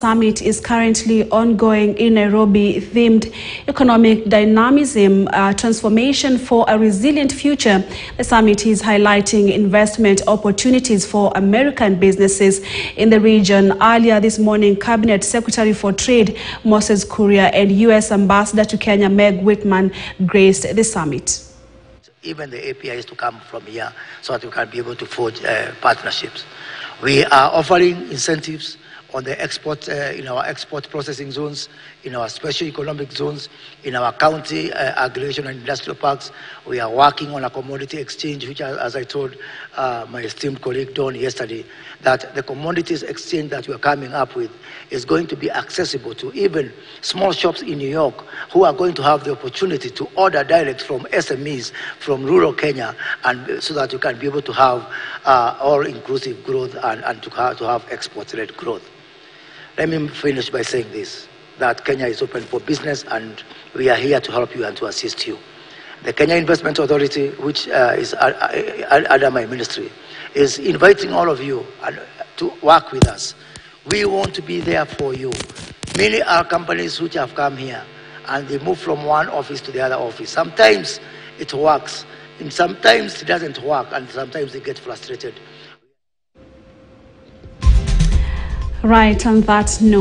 Summit is currently ongoing in Nairobi, themed Economic Dynamism, Transformation for a Resilient Future. The summit is highlighting investment opportunities for American businesses in the region. Earlier this morning, Cabinet Secretary for Trade Moses Kuria and U.S. Ambassador to Kenya Meg Whitman graced the summit. Even the APIs to come from here so that we can be able to forge partnerships. We are offering incentives on the export, in our export processing zones, in our special economic zones, in our county aggregation and industrial parks. We are working on a commodity exchange, which, as I told my esteemed colleague Don yesterday, that the commodities exchange that we are coming up with is going to be accessible to even small shops in New York who are going to have the opportunity to order direct from SMEs from rural Kenya, and so that you can be able to have all-inclusive growth and to have export-led growth. Let me finish by saying this, that Kenya is open for business and we are here to help you and to assist you. The Kenya Investment Authority, which is under my ministry, is inviting all of you to work with us. We want to be there for you. Many are companies which have come here and they move from one office to the other office. Sometimes it works, and sometimes it doesn't work, and sometimes they get frustrated. Right, on that note.